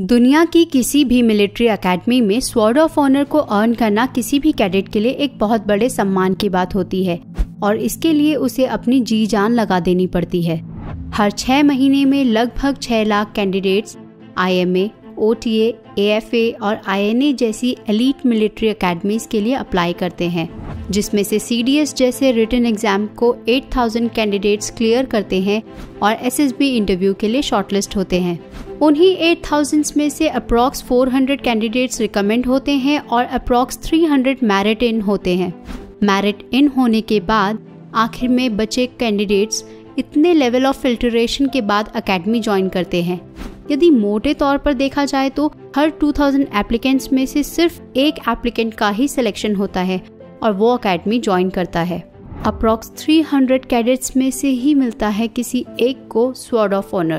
दुनिया की किसी भी मिलिट्री एकेडमी में स्वॉर्ड ऑफ ऑनर को अर्न करना किसी भी कैडेट के लिए एक बहुत बड़े सम्मान की बात होती है और इसके लिए उसे अपनी जी जान लगा देनी पड़ती है। हर 6 महीने में लगभग 6 lakh candidates IMA, OTA, AFA और INA जैसी एलीट मिलिट्री एकेडमीज के लिए अप्लाई करते हैं, जिसमें से CDS जैसे रिटन एग्जाम को 8000 कैंडिडेट्स क्लियर करते हैं और SSB इंटरव्यू के लिए शॉर्टलिस्ट होते हैं। उन्हीं 8000 में से अप्रॉक्स 400 कैंडिडेट्स रिकमेंड होते हैं और अप्रॉक्स 300 मैरिट इन होते हैं। मैरिट इन होने के बाद आखिर में बचे कैंडिडेट्स इतने लेवल ऑफ फिल्ट्रेशन के बाद अकेडमी ज्वाइन करते हैं। यदि मोटे तौर पर देखा जाए तो हर 2000 एप्लीकेंट्स में से सिर्फ एक एप्लीकेंट का ही सिलेक्शन होता है और वो अकेडमी ज्वाइन करता है। अप्रॉक्स 300 कैडेट्स में से ही मिलता है किसी एक को स्वॉर्ड ऑफ ऑनर।